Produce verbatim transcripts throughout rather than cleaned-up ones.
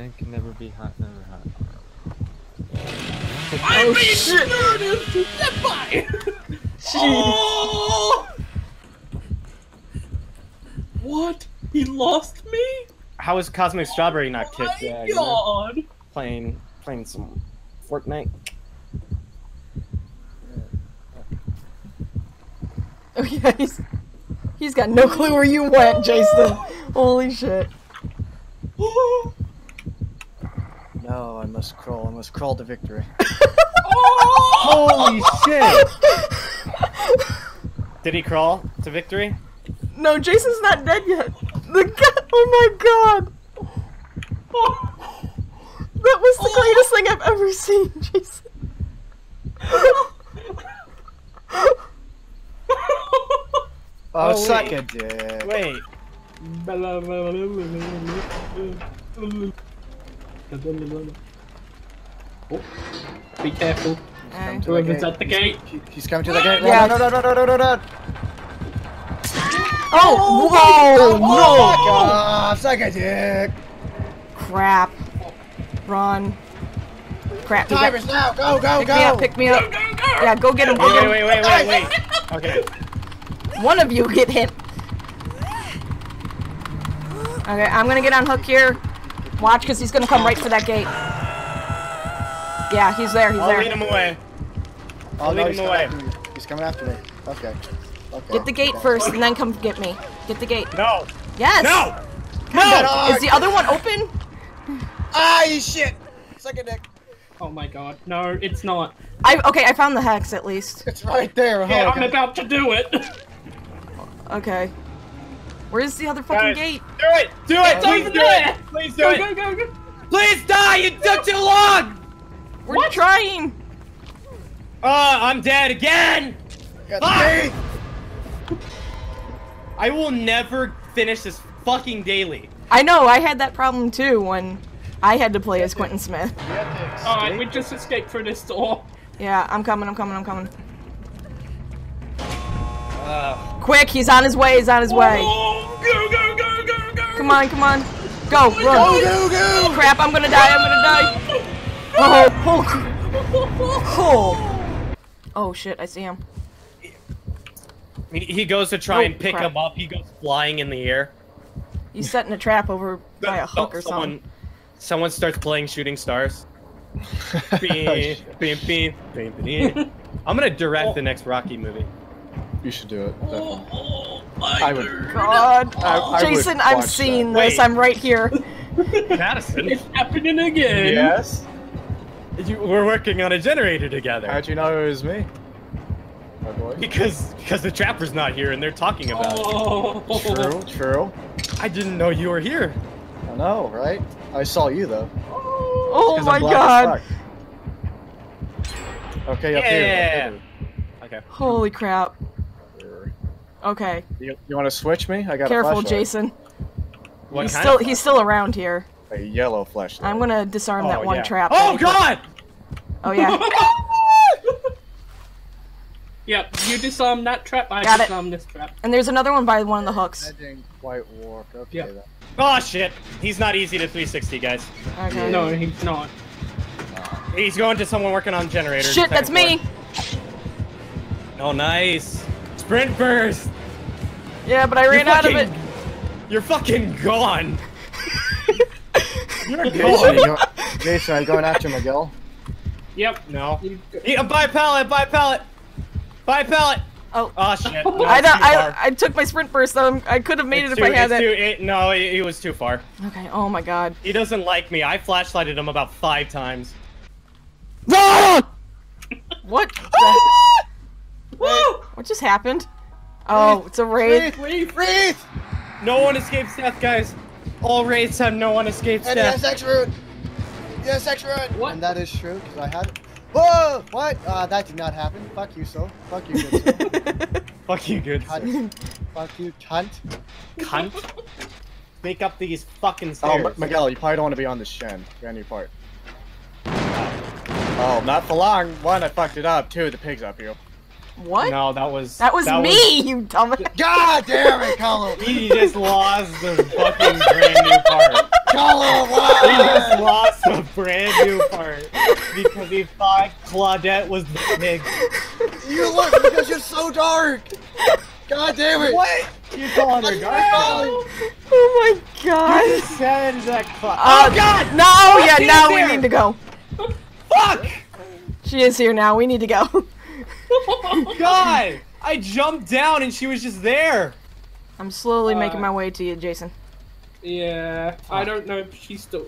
Man can never be hot, never hot. I'm oh, being murdered to death by! Oh! What? He lost me? How was Cosmic Strawberry oh not kicked? My uh, God! You know, playing, playing some Fortnite. Oh yeah, he's, he's got no clue where you went, Jason. Holy shit. No, I must crawl. I must crawl to victory. Holy shit! Did he crawl to victory? No, Jason's not dead yet. The god, oh my god! Oh. That was the oh. greatest thing I've ever seen, Jason. Oh, oh suck a dick. Wait. Oh. Be careful. Right. Whoever's at the gate. She's coming to the gate. Yeah, no, no, no, no, no, no, no. Oh, whoa! Oh, no! Oh, suck a dick. Crap. Run. Crap. Time is now. Go, go, pick go. Me up, pick me up. Go, go, go. Yeah, go get him. Go wait, wait, wait, wait, wait, wait. Okay. One of you get hit. Okay, I'm gonna get on hook here. Watch, because he's gonna come right for that gate. Yeah, he's there, he's I'll there. I'll lead him away. I'll oh, lead no, him away. He's coming after me. Okay. okay. Get the gate okay. first, and then come get me. Get the gate. No! Yes! No! No! Is the other one open? Ah, you shit! Suck a dick. Oh my god. No, it's not. I Okay, I found the hex, at least. It's right there. Yeah, oh, I'm okay. about to do it. Okay. Where's the other fucking Guys, gate? Do it! Do it! It's Please over do there. it! Please do go, it! Go, go, go, go! Please die! You took too long! We're what? trying! Oh, uh, I'm dead again! Ah! I will never finish this fucking daily. I know, I had that problem too when I had to play as Quentin Smith. Alright, we just escaped through this door. Yeah, I'm coming, I'm coming, I'm coming. Uh, Quick, he's on his way, he's on his way. Go, go, go, go, go! Come on, come on. Go, run. Go, go, go! Crap, I'm gonna die, I'm gonna die. Oh, oh, oh shit, I see him. He, he goes to try oh, and pick crap. him up, he goes flying in the air. He's setting a trap over by a hook oh, or someone, something. Someone starts playing Shooting Stars. Beep, beep, beep, beep, beep. I'm gonna direct oh. the next Rocky movie. You should do it. Oh, oh my I would. God. I, I Jason, would I'm seeing that. this. Wait. I'm right here. Madison. It's happening again. Yes. You, we're working on a generator together. How'd you know it was me? My boy. Because because the trapper's not here and they're talking about oh. it. True, true. I didn't know you were here. I know, right? I saw you though. Oh, oh my God. Okay, up yeah. here. Okay. Holy crap. Okay. You, you want to switch me? I got Careful, a flashlight. Jason. What he's kind still of he's still around here. A yellow flashlight. I'm gonna disarm oh, that one yeah. trap. Oh God! Oh yeah. Yep, you disarm that trap. I got disarm it. this trap. And there's another one by one of the hooks. I didn't quite walk. Okay. Yep. Then. Oh shit! He's not easy to three sixty, guys. Okay. No, he's not. He's going to someone working on generators. Shit, that's floor. me. Oh nice. Sprint burst! Yeah, but I ran you're out fucking, of it. You're fucking gone. You're gone. Jason, Jason, are you going after Miguel? Yep. No. Yeah, buy pallet, buy pallet, buy pallet. Oh. Oh shit. No, I, don't, I I took my sprint burst though. So I could have made it's it too, if I had it. Too, it no, it, it was too far. Okay. Oh my god. He doesn't like me. I flashlighted him about five times. What? The Whoa! What just happened? Oh, it's a wraith. Wraith, wraith! No one escapes death, guys. All wraiths have no one escapes and death. And yes, X-Root. Yes, X-Root. What? And that is true, because I had it. Whoa! What? Uh, that did not happen. Fuck you, so. Fuck you, good so. Fuck you, good cunt. Fuck you, cunt. Cunt? Make up these fucking stairs. Oh, Miguel, you probably don't want to be on this Shen. Brand new part. Oh, not for long. One, I fucked it up. Two, the pig's up here. What? No, that was that was that me, was... you dumbass. God damn it, Callum! He just lost the fucking brand new part. Callum, why? He just lost a brand new part because he thought Claudette was the pig. You look because you're so dark. God damn it! What? You calling her dark? Oh my god! You just said that Cla oh god! No! Oh, yeah, now there. We need to go. Fuck! She is here now. We need to go. God! I jumped down and she was just there. I'm slowly uh, making my way to you, Jason. Yeah, I don't know if she's still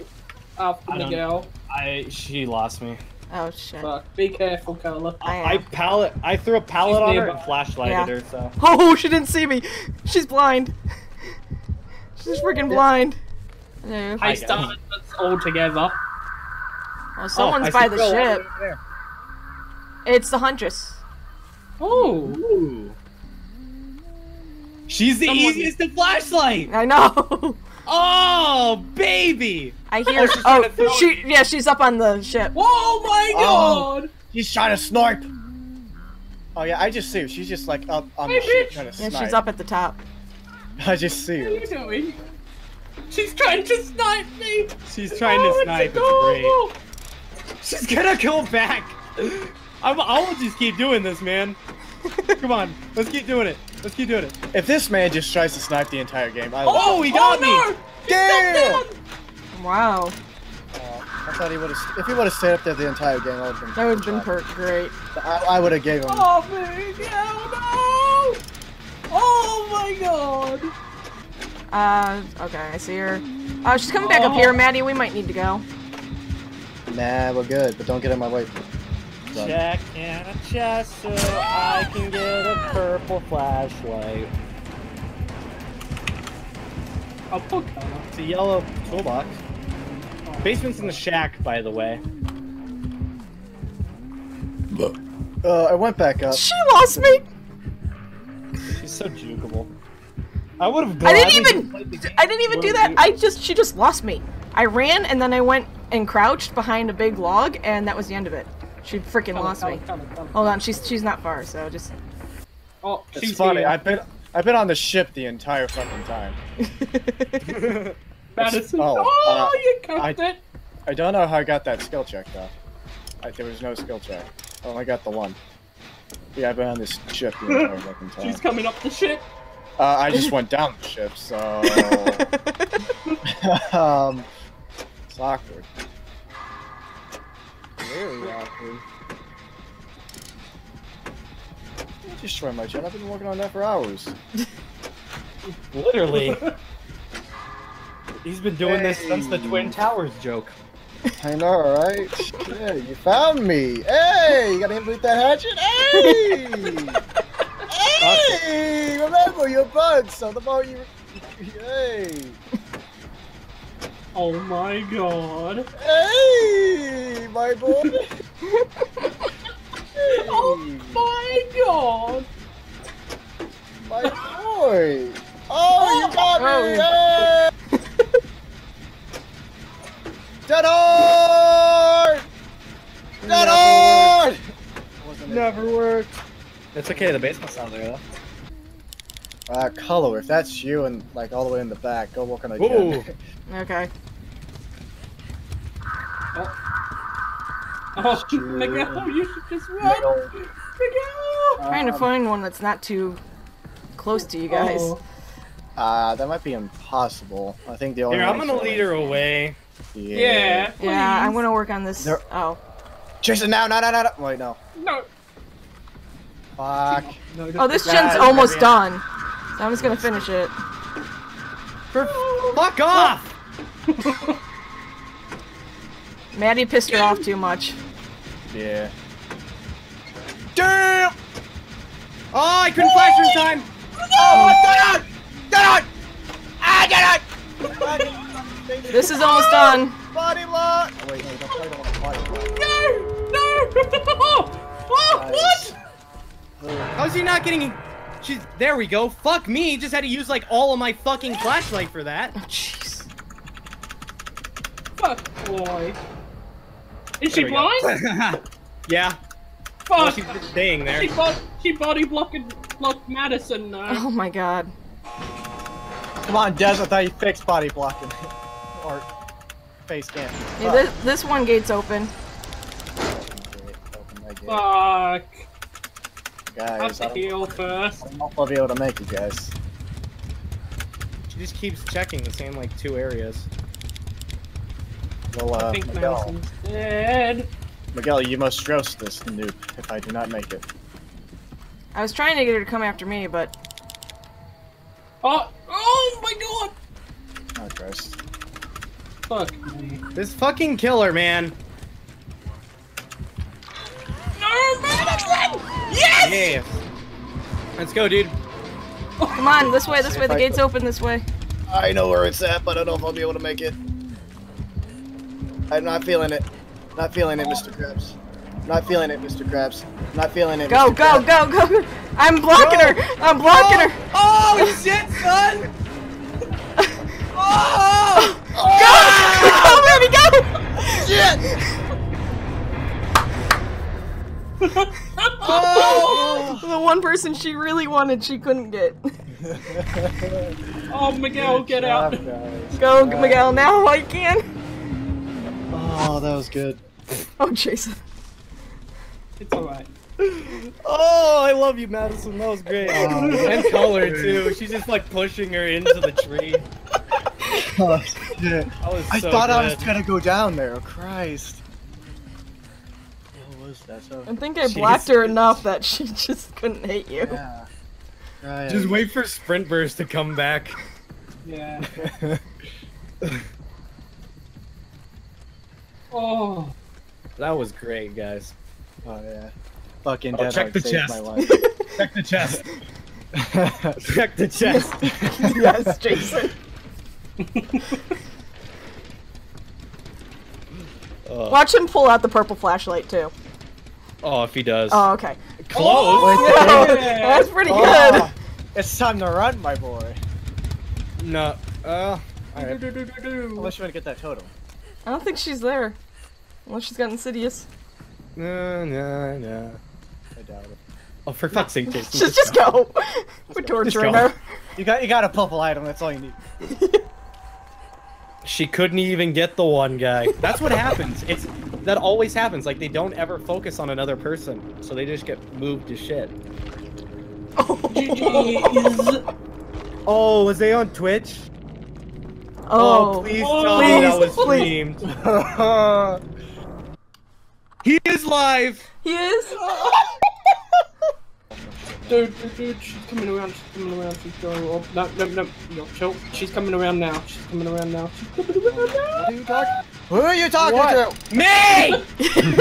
up with Miguel. I she lost me. Oh shit! Fuck. Be careful, Carla. I, I pallet. I threw a pallet she's on nearby. her and flashlighted yeah. her. So. Oh, she didn't see me. She's blind. She's freaking blind. Yeah. I started this all together. Well, someone's oh, by the ship. Right it's the Huntress. Oh. She's the Someone... easiest to flashlight. I know. Oh, baby! I hear. Oh, oh she. Yeah, she's up on the ship. Oh my god! Oh, she's trying to snipe. Oh yeah, I just see her. She's just like up on hey, the ship bitch. trying to snipe. Yeah, she's up at the top. I just see her. What are you doing? She's trying to snipe me. She's trying oh, to snipe. It's great. She's gonna go back. I'm. I'll just keep doing this, man. Come on, let's keep doing it. Let's keep doing it. If this man just tries to snipe the entire game, I oh, he got oh, no! me! Damn! Wow. Uh, I thought he would have. If he would have stayed up there the entire game, I would have been. That would have been hurt. Great. I, I would have gave him. Oh no! Oh my god! Uh, okay, I see her. Uh, she's coming oh. back up here, Maddie. We might need to go. Nah, we're good. But don't get in my way. Done. Check in a chest so I can get a purple flashlight. I'll put it's a yellow toolbox. Basement's in the shack, by the way. Uh, I went back up. She lost me. She's so jukeable. I would have. I didn't even. I didn't even do that. I just. She just lost me. I ran and then I went and crouched behind a big log, and that was the end of it. She freaking lost come, me. Come, come, come. Hold on, she's she's not far, so just. Oh, it's she's funny. Here. I've been I've been on the ship the entire fucking time. Madison, oh, oh uh, you cooked I, it. I don't know how I got that skill check though. I, there was no skill check. I only got the one. Yeah, I've been on this ship the entire fucking time. She's coming up the ship. Uh, I just went down the ship, so. um, it's awkward. Really awkward. I just destroyed my chin. I've been working on that for hours. Literally. He's been doing hey. this since the Twin Towers joke. I know, right? Yeah, you found me. Hey, you gotta complete that hatchet. Hey, hey, remember your bugs. So the more you, hey. Oh my god. Hey, my boy. Hey. Oh my god. My boy. Oh, you got me. Hey. Dead hard. Dead hard. Never worked. It's okay, the basement's not there, though. Uh, Color, if that's you and like all the way in the back, go walk on the gym. Okay. Oh, oh Miguel, you should just run! Miguel! Miguel. Um, Trying to find one that's not too close to you guys. Oh. Uh, that might be impossible. I think the only Here, I'm gonna lead her away. Yeah. Yeah, yeah, I'm gonna work on this. There... Oh. Jason, now, no, no, no, no. Wait, no. No. Fuck. No, oh, this gen's almost done. So I'm just gonna finish it. For fuck off! Maddie pissed her off too much. Yeah. Damn! Oh, I couldn't flash her in time! Oh, get out! Get out! Ah, get out! This is almost done. Body lock! Oh, wait, no, don't play the body lock. No! No! Oh, what? How's he not getting? She's there. We go. Fuck me. Just had to use like all of my fucking flashlight for that. Jeez. Oh, fuck boy. Is there she blind? Yeah. Fuck. Well, she's just staying there. She, bo she body blocked blocked Madison though. Oh my god. Come on, Dez. I thought you fixed body blocking. Or face cam. Yeah, this, this one gate's open. Fuck! Guys, I have to heal first. I'm not gonna be able to make it, guys. She just keeps checking the same like two areas. Well, uh, I think Miguel. Madison's dead. Miguel, you must roast this noob if I do not make it. I was trying to get her to come after me, but... Oh! Oh my god! Oh, Christ. Fuck me. This fucking killer, man! No, Madison! Yes! Yeah. Let's go, dude. Come on, this way, this way, the gate's open this way. I know where it's at, but I don't know if I'll be able to make it. I'm not feeling it. Not feeling it, Mister Krabs. Not feeling it, Mister Krabs. Not feeling it, Mister Go, go, go, go! I'm blocking her! I'm blocking her! Oh, shit, son! Oh! Go! Go, baby, go! Shit! Oh! The one person she really wanted, she couldn't get. Oh, Miguel, get out! Go, Miguel, now I can! Oh, that was good. Oh, Jason. It's alright. Oh, I love you, Madison. That was great. Oh, and color too. She's just like pushing her into the tree. Oh, shit. I, was I so thought glad. I was gonna go down there. Oh, Christ. What was that? So I think I Jesus. Blocked her enough that she just couldn't hit you. Yeah. Right. Just wait for Sprint Burst to come back. Yeah. Oh. That was great, guys. Oh yeah, fucking oh, Dead Hard saved my life. Check the chest. Check the chest. Yes, Jason. uh, Watch him pull out the purple flashlight too. Oh, if he does. Oh, okay. Close. Oh, yeah. Yeah. That's pretty oh, good. It's time to run, my boy. No. Uh. All right. Do, do, do, do, do. Unless you want to get that totem. I don't think she's there. Unless she's got Insidious. No, no, no. I doubt it. Oh, for fuck's sake, Jason. Just, just go. go. We're torturing her. You got, you got a purple item. That's all you need. She couldn't even get the one guy. That's what happens. It's that always happens. Like they don't ever focus on another person, so they just get moved to shit. Oh, jeez. Oh, was they on Twitch? Oh, oh please oh, tell please, me that was streamed. He is live! He is? Dude, dude, dude, she's coming around, she's coming around, she's going off. No, no, no, no, chill. She's coming around now, she's coming around now. She's coming around now! Who are you talking, Who are you talking to? Me!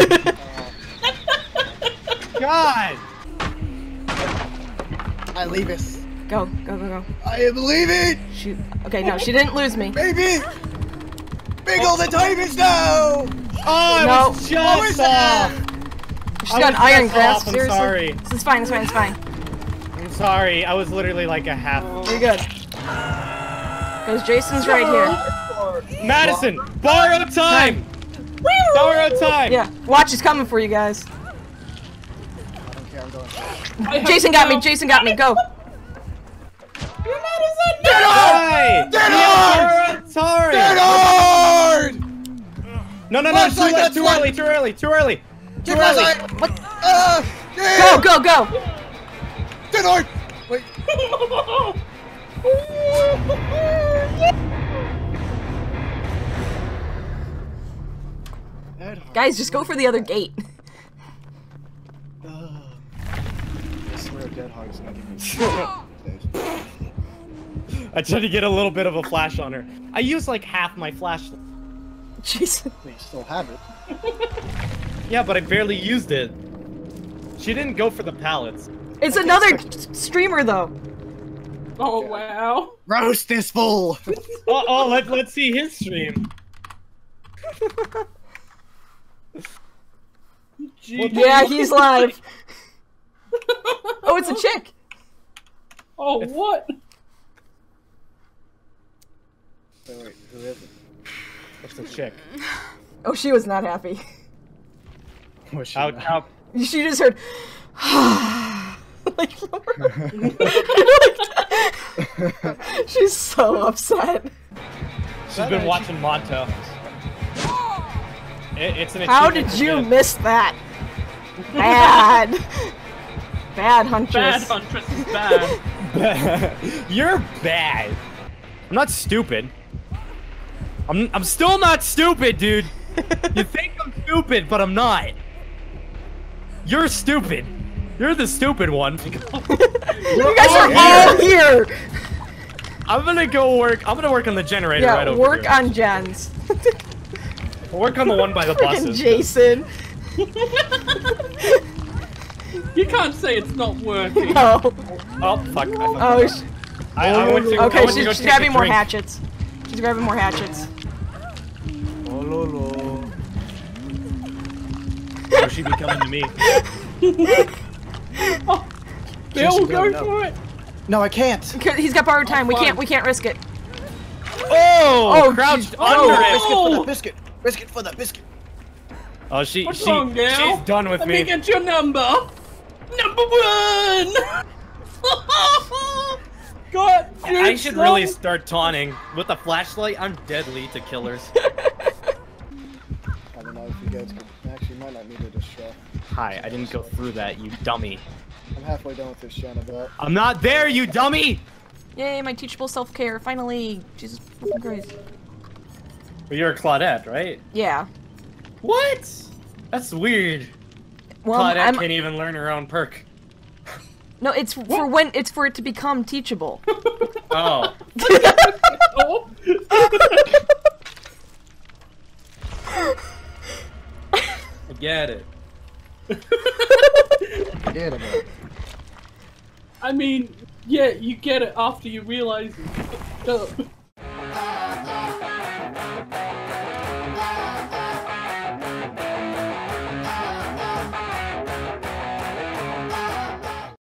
God! I leave us. Go, go, go, go. I am leaving! Shoot. Okay, no, she didn't lose me. Baby! Miguel the time is now! Oh, no. I was just off! She's got Iron Grasp, I'm seriously. Sorry. This is fine, it's fine, it's fine. I'm sorry, I was literally like a half. You're good. Because Jason's right here. Madison! Borrowed Time! Borrowed Time! Yeah, watch, he's coming for you guys. I don't care, I'm going. Jason got me, Jason got me, go! You're Madison! Dead Hard! Dead Hard! Dead Hard! No, no, no, too early, too early, too early, too early, too early. What? Uh, yeah. Go, go, go! Dead Hard! Wait. Dead Hard. Guys, just go for the other gate. I swear Dead Hard is not even shit. I tried to get a little bit of a flash on her. I used like half my flash. Jason. You still have it. Yeah, but I barely used it. She didn't go for the pallets. It's I another streamer, though. Oh, yeah. Wow. Roast this fool. Oh, oh let, let's see his stream. Yeah, he's live. Oh, it's a chick. Oh, it's... what? Wait, wait, who is it? It's a chick. Oh, she was not happy. Was she out, out. She just heard. Like, she's so upset. She's been watching Monto. It, it's an How did you death. miss that? Bad. Bad Huntress. Bad Huntress is bad. bad. You're bad. I'm not stupid. I'm, I'm still not stupid, dude. You think I'm stupid, but I'm not. You're stupid. You're the stupid one. You guys are all here. I'm gonna go work. I'm gonna work on the generator yeah, right over work here. on Jen's. Work on the one by the buses. Jason. You can't say it's not working. No. Oh, fuck. I oh, sh I, I went to, okay, I went she's, to go she's grabbing more hatchets. She's grabbing more hatchets. Oh, lolo. Oh, she'd be coming to me. Oh, they all go for it. No, I can't. He's got borrowed time. Oh, we can't. We can't risk it. Oh! Oh, crouched under it. Biscuit for the biscuit. Biscuit for the biscuit. Oh, she. What's she, wrong, she's done with Let me. Let me get your number. Number one. God. I should son. really start taunting with a flashlight. I'm deadly to killers. I don't know if you guys could, actually might not need to destroy. Hi, I didn't go through that, you dummy. I'm halfway done with this, Shana, but... I'm not there, you dummy! Yay, my teachable self-care, finally! Jesus fucking Christ. Well, you're a Claudette, right? Yeah. What? That's weird. Well, Claudette I'm... can't even learn her own perk. No, it's what? for when- it's for it to become teachable. Oh. Oh. I get it. I get it. I mean, yeah, you get it after you realize it's fucked up.